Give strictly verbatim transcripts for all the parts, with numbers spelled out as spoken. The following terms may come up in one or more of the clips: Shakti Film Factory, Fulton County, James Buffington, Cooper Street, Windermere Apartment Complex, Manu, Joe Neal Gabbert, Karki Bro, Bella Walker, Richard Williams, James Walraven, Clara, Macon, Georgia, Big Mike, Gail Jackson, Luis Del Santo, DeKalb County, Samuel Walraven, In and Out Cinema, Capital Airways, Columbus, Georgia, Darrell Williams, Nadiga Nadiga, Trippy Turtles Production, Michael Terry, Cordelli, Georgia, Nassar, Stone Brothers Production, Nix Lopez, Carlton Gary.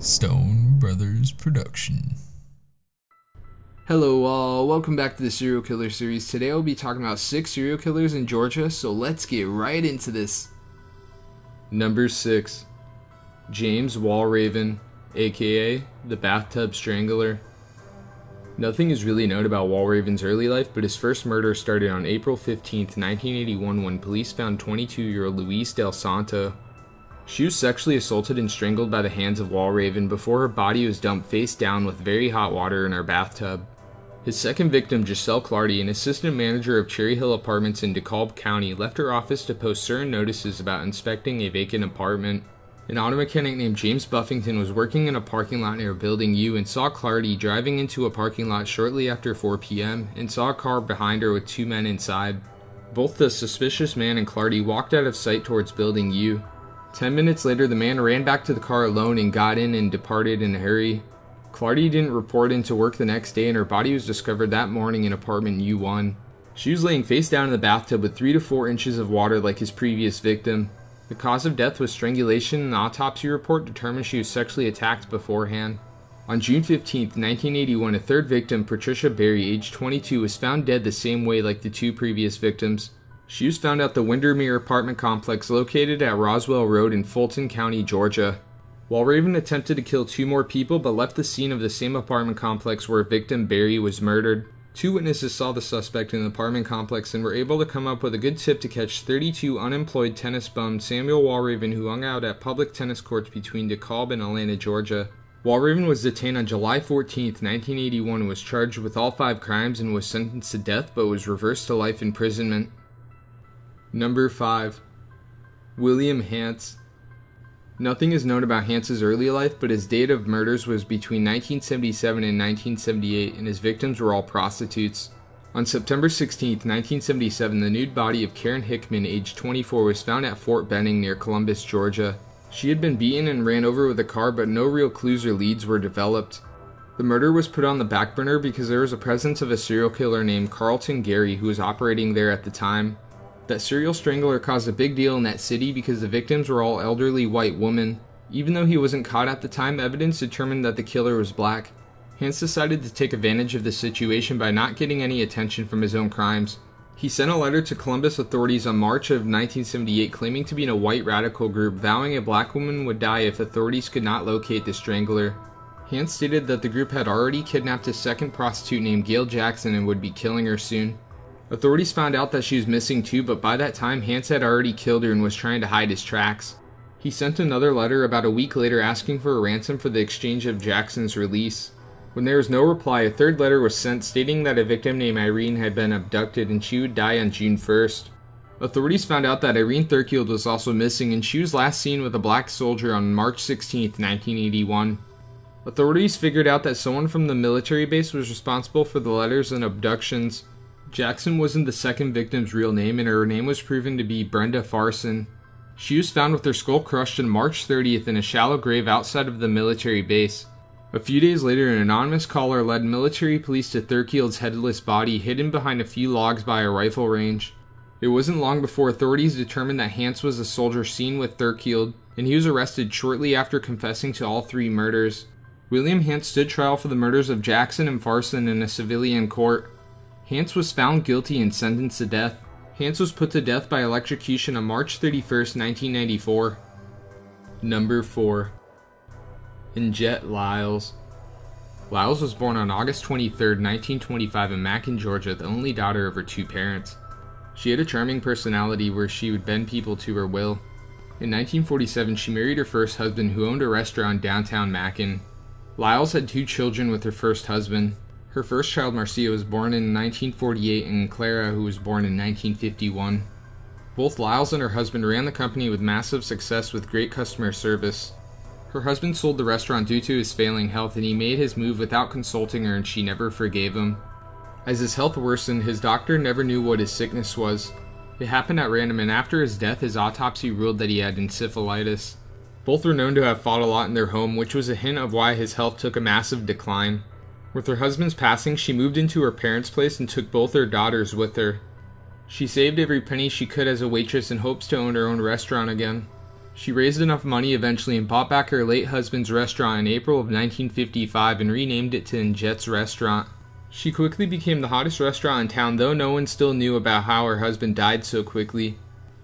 Stone Brothers Production. Hello all, welcome back to the Serial Killer series. Today we'll be talking about six serial killers in Georgia, so let's get right into this. Number six. James Walraven, aka the Bathtub Strangler. Nothing is really known about Walraven's early life, but his first murder started on April fifteenth, nineteen eighty-one when police found twenty-two-year-old Luis Del Santo. She was sexually assaulted and strangled by the hands of Walraven before her body was dumped face down with very hot water in her bathtub. His second victim, Giselle Clardy, an assistant manager of Cherry Hill Apartments in DeKalb County, left her office to post certain notices about inspecting a vacant apartment. An auto mechanic named James Buffington was working in a parking lot near Building U and saw Clardy driving into a parking lot shortly after four p m and saw a car behind her with two men inside. Both the suspicious man and Clardy walked out of sight towards Building U. Ten minutes later, the man ran back to the car alone and got in and departed in a hurry. Clardy didn't report into work the next day and her body was discovered that morning in apartment U one. She was laying face down in the bathtub with three to four inches of water like his previous victim. The cause of death was strangulation, and the autopsy report determined she was sexually attacked beforehand. On June fifteenth, nineteen eighty-one, a third victim, Patricia Berry, age twenty-two, was found dead the same way like the two previous victims. She was found at the Windermere Apartment Complex located at Roswell Road in Fulton County, Georgia. Walraven attempted to kill two more people but left the scene of the same apartment complex where victim Berry was murdered. Two witnesses saw the suspect in the apartment complex and were able to come up with a good tip to catch thirty-two unemployed tennis bum Samuel Walraven, who hung out at public tennis courts between DeKalb and Atlanta, Georgia. Walraven was detained on July fourteenth, nineteen eighty-one and was charged with all five crimes and was sentenced to death but was reversed to life imprisonment. Number five. William Hance. Nothing is known about Hance's early life, but his date of murders was between nineteen seventy-seven and nineteen seventy-eight, and his victims were all prostitutes. On September sixteenth, nineteen seventy-seven, the nude body of Karen Hickman, age twenty-four, was found at Fort Benning near Columbus, Georgia. She had been beaten and ran over with a car, but no real clues or leads were developed. The murder was put on the back burner because there was a presence of a serial killer named Carlton Gary who was operating there at the time. That serial strangler caused a big deal in that city because the victims were all elderly white women. Even though he wasn't caught at the time, evidence determined that the killer was black. Hance decided to take advantage of the situation by not getting any attention from his own crimes. He sent a letter to Columbus authorities on March of nineteen seventy-eight claiming to be in a white radical group, vowing a black woman would die if authorities could not locate the strangler. Hance stated that the group had already kidnapped a second prostitute named Gail Jackson and would be killing her soon. Authorities found out that she was missing too, but by that time Hance had already killed her and was trying to hide his tracks. He sent another letter about a week later asking for a ransom for the exchange of Jackson's release. When there was no reply, a third letter was sent stating that a victim named Irene had been abducted and she would die on June first. Authorities found out that Irene Thirkield was also missing and she was last seen with a black soldier on March sixteenth, nineteen eighty-one. Authorities figured out that someone from the military base was responsible for the letters and abductions. Jackson wasn't the second victim's real name, and her name was proven to be Brenda Farson. She was found with her skull crushed on March thirtieth in a shallow grave outside of the military base. A few days later, an anonymous caller led military police to Thirkield's headless body, hidden behind a few logs by a rifle range. It wasn't long before authorities determined that Hance was a soldier seen with Thirkield, and he was arrested shortly after confessing to all three murders. William Hance stood trial for the murders of Jackson and Farson in a civilian court. Hance was found guilty and sentenced to death. Hance was put to death by electrocution on March thirty-first, nineteen ninety-four. Number four. Anjette Lyles. Lyles was born on August twenty-third, nineteen twenty-five in Macon, Georgia, the only daughter of her two parents. She had a charming personality where she would bend people to her will. In nineteen forty-seven, she married her first husband who owned a restaurant in downtown Macon. Lyles had two children with her first husband. Her first child, Marcia, was born in nineteen forty-eight, and Clara, who was born in nineteen fifty-one. Both Lyles and her husband ran the company with massive success with great customer service. Her husband sold the restaurant due to his failing health, and he made his move without consulting her, and she never forgave him. As his health worsened, his doctor never knew what his sickness was. It happened at random, and after his death, his autopsy ruled that he had encephalitis. Both were known to have fought a lot in their home, which was a hint of why his health took a massive decline. With her husband's passing, she moved into her parents' place and took both her daughters with her. She saved every penny she could as a waitress in hopes to own her own restaurant again. She raised enough money eventually and bought back her late husband's restaurant in April of nineteen fifty-five and renamed it to Anjette's Restaurant. She quickly became the hottest restaurant in town, though no one still knew about how her husband died so quickly.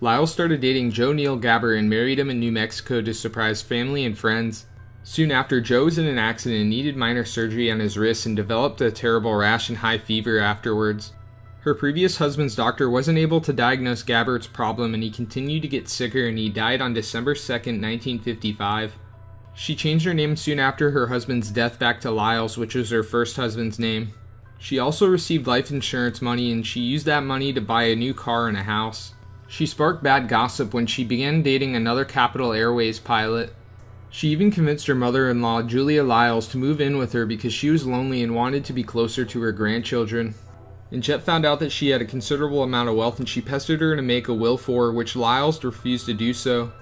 Lyles started dating Joe Neal Gabbert and married him in New Mexico to surprise family and friends. Soon after, Joe was in an accident and needed minor surgery on his wrist and developed a terrible rash and high fever afterwards. Her previous husband's doctor wasn't able to diagnose Gabbert's problem, and he continued to get sicker, and he died on December second, nineteen fifty-five. She changed her name soon after her husband's death back to Lyles, which was her first husband's name. She also received life insurance money, and she used that money to buy a new car and a house. She sparked bad gossip when she began dating another Capital Airways pilot. She even convinced her mother-in-law, Julia Lyles, to move in with her because she was lonely and wanted to be closer to her grandchildren. Anjette found out that she had a considerable amount of wealth, and she pestered her to make a will for her, which Lyles refused to do so.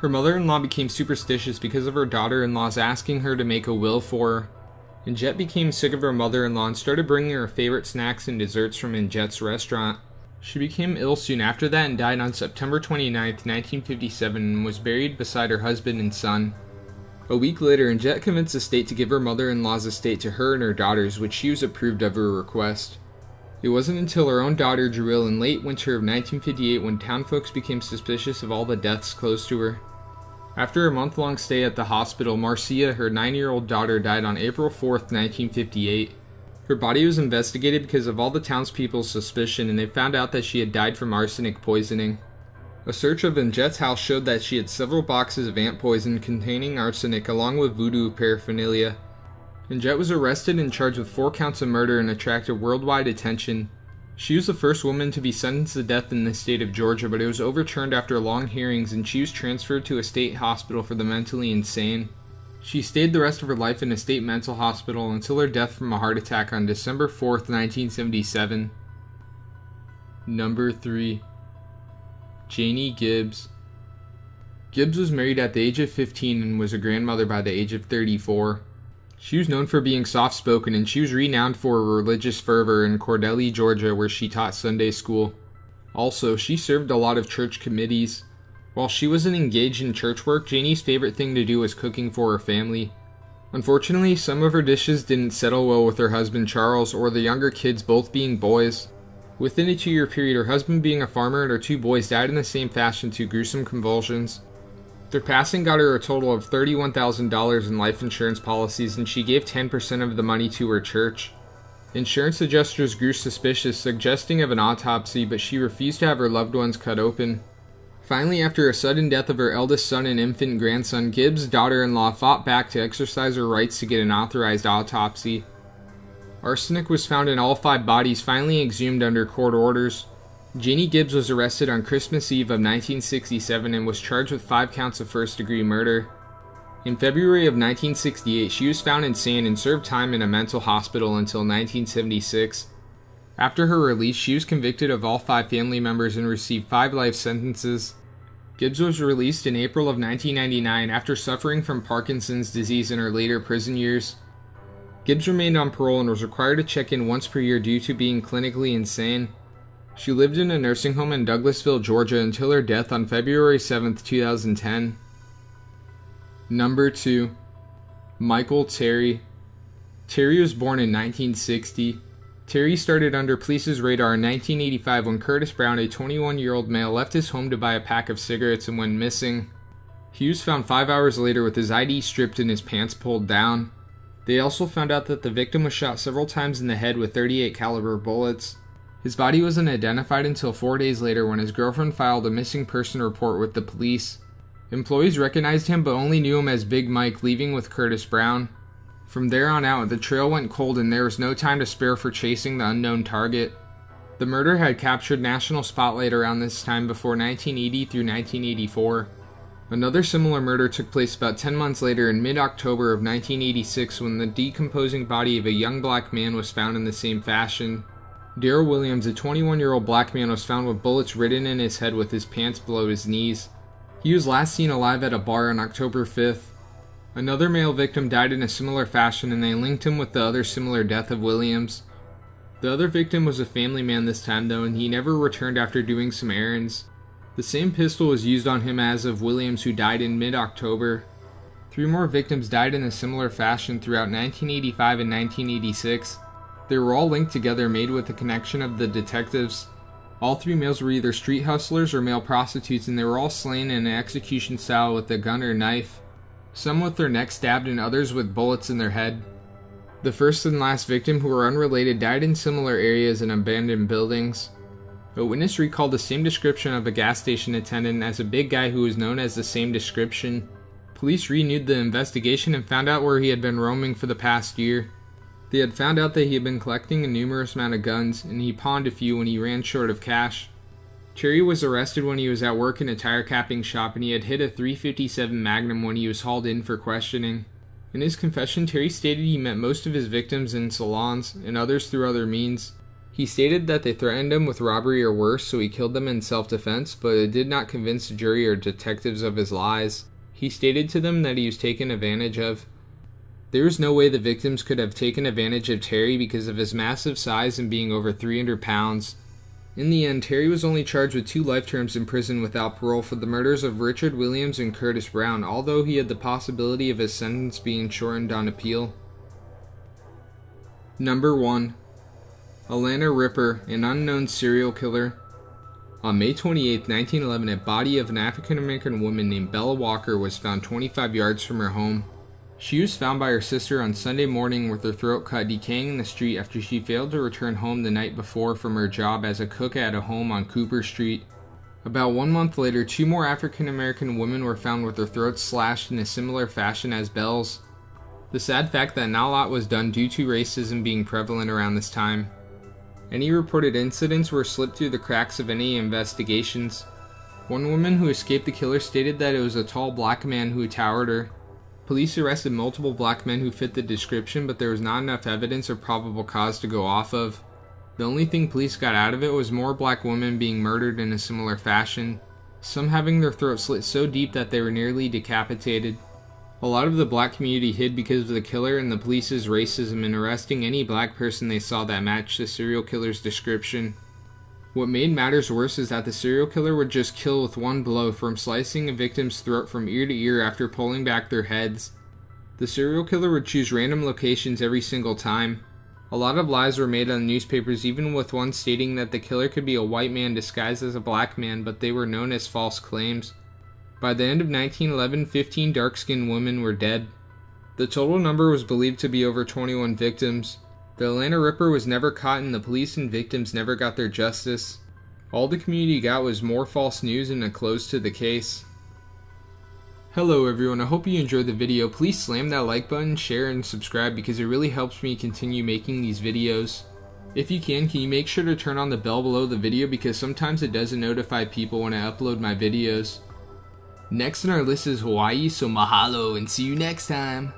Her mother-in-law became superstitious because of her daughter-in-law's asking her to make a will for her. Anjette became sick of her mother-in-law and started bringing her favorite snacks and desserts from Anjette's Restaurant. She became ill soon after that and died on September twenty-ninth, nineteen fifty-seven, and was buried beside her husband and son. A week later, Anjette convinced the state to give her mother-in-law's estate to her and her daughters, which she was approved of her request. It wasn't until her own daughter grew ill in late winter of nineteen fifty-eight when town folks became suspicious of all the deaths close to her. After a month-long stay at the hospital, Marcia, her nine-year-old daughter, died on April fourth, nineteen fifty-eight. Her body was investigated because of all the townspeople's suspicion, and they found out that she had died from arsenic poisoning. A search of Anjette's house showed that she had several boxes of ant poison containing arsenic along with voodoo paraphernalia. Anjette was arrested and charged with four counts of murder and attracted worldwide attention. She was the first woman to be sentenced to death in the state of Georgia, but it was overturned after long hearings, and she was transferred to a state hospital for the mentally insane. She stayed the rest of her life in a state mental hospital until her death from a heart attack on December fourth, nineteen seventy-seven. Number three. Janie Gibbs. Gibbs was married at the age of fifteen and was a grandmother by the age of thirty-four. She was known for being soft-spoken, and she was renowned for her religious fervor in Cordelli, Georgia, where she taught Sunday school. Also, she served a lot of church committees. While she wasn't engaged in church work, Janie's favorite thing to do was cooking for her family. Unfortunately, some of her dishes didn't settle well with her husband Charles or the younger kids, both being boys. Within a two-year period, her husband being a farmer and her two boys died in the same fashion through gruesome convulsions. Their passing got her a total of thirty-one thousand dollars in life insurance policies, and she gave ten percent of the money to her church. Insurance adjusters grew suspicious, suggesting of an autopsy, but she refused to have her loved ones cut open. Finally, after a sudden death of her eldest son and infant grandson, Gibbs' daughter-in-law fought back to exercise her rights to get an authorized autopsy. Arsenic was found in all five bodies, finally exhumed under court orders. Janie Gibbs was arrested on Christmas Eve of nineteen sixty-seven and was charged with five counts of first-degree murder. In February of nineteen sixty-eight, she was found insane and served time in a mental hospital until nineteen seventy-six. After her release, she was convicted of all five family members and received five life sentences. Gibbs was released in April of nineteen ninety-nine after suffering from Parkinson's disease in her later prison years. Gibbs remained on parole and was required to check in once per year due to being clinically insane. She lived in a nursing home in Douglasville, Georgia until her death on February seventh, two thousand ten. Number two. Michael Terry. Terry was born in nineteen sixty. Terry started under police's radar in nineteen eighty-five when Curtis Brown, a twenty-one-year-old male, left his home to buy a pack of cigarettes and went missing. He was found five hours later with his I D stripped and his pants pulled down. They also found out that the victim was shot several times in the head with thirty-eight caliber bullets. His body wasn't identified until four days later when his girlfriend filed a missing person report with the police. Employees recognized him but only knew him as Big Mike, leaving with Curtis Brown. From there on out, the trail went cold and there was no time to spare for chasing the unknown target. The murder had captured national spotlight around this time before nineteen eighty through nineteen eighty-four. Another similar murder took place about ten months later in mid-October of nineteen eighty-six when the decomposing body of a young black man was found in the same fashion. Darrell Williams, a twenty-one-year-old black man, was found with bullets ridden in his head with his pants below his knees. He was last seen alive at a bar on October fifth. Another male victim died in a similar fashion, and they linked him with the other similar death of Williams. The other victim was a family man this time, though, and he never returned after doing some errands. The same pistol was used on him as of Williams, who died in mid-October. Three more victims died in a similar fashion throughout nineteen eighty-five and nineteen eighty-six. They were all linked together, made with the connection of the detectives. All three males were either street hustlers or male prostitutes, and they were all slain in an execution style with a gun or knife, some with their neck stabbed and others with bullets in their head. The first and last victim, who were unrelated, died in similar areas and abandoned buildings. A witness recalled the same description of a gas station attendant as a big guy who was known as the same description. Police renewed the investigation and found out where he had been roaming for the past year. They had found out that he had been collecting a numerous amount of guns, and he pawned a few when he ran short of cash. Cherry was arrested when he was at work in a tire capping shop, and he had hit a three fifty-seven Magnum when he was hauled in for questioning. In his confession, Terry stated he met most of his victims in salons, and others through other means. He stated that they threatened him with robbery or worse, so he killed them in self-defense, but it did not convince the jury or detectives of his lies. He stated to them that he was taken advantage of. There is no way the victims could have taken advantage of Terry because of his massive size and being over three hundred pounds. In the end, Terry was only charged with two life terms in prison without parole for the murders of Richard Williams and Curtis Brown, although he had the possibility of his sentence being shortened on appeal. Number one. Atlanta Ripper, an unknown serial killer. On May twenty-eighth, nineteen eleven, a body of an African-American woman named Bella Walker was found twenty-five yards from her home. She was found by her sister on Sunday morning with her throat cut, decaying in the street after she failed to return home the night before from her job as a cook at a home on Cooper Street. About one month later, two more African-American women were found with their throats slashed in a similar fashion as Bella's. The sad fact that not a lot was done due to racism being prevalent around this time. Any reported incidents were slipped through the cracks of any investigations. One woman who escaped the killer stated that it was a tall black man who towered her. Police arrested multiple black men who fit the description, but there was not enough evidence or probable cause to go off of. The only thing police got out of it was more black women being murdered in a similar fashion, some having their throats slit so deep that they were nearly decapitated. A lot of the black community hid because of the killer and the police's racism in arresting any black person they saw that matched the serial killer's description. What made matters worse is that the serial killer would just kill with one blow, from slicing a victim's throat from ear to ear after pulling back their heads. The serial killer would choose random locations every single time. A lot of lies were made on the newspapers, even with one stating that the killer could be a white man disguised as a black man, but they were known as false claims. By the end of nineteen eleven, fifteen dark-skinned women were dead. The total number was believed to be over twenty-one victims. The Atlanta Ripper was never caught, and the police and victims never got their justice. All the community got was more false news and a close to the case. Hello everyone, I hope you enjoyed the video. Please slam that like button, share, and subscribe because it really helps me continue making these videos. If you can, can you make sure to turn on the bell below the video because sometimes it doesn't notify people when I upload my videos. Next on our list is Hawaii, so mahalo and see you next time.